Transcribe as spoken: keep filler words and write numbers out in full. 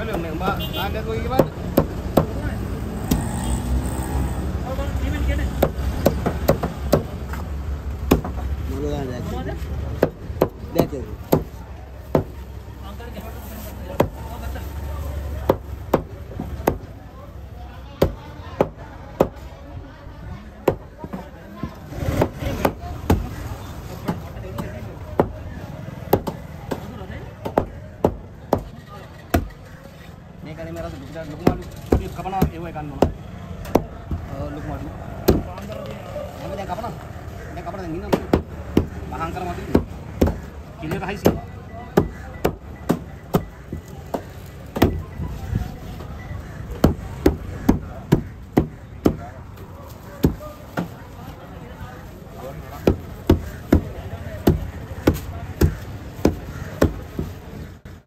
Belum nih mbak, ada kau gimana? Mulai dari. Dari. Ini kapan? Ini kapan dengan ini? Bahangkar mati. Kini kahisi.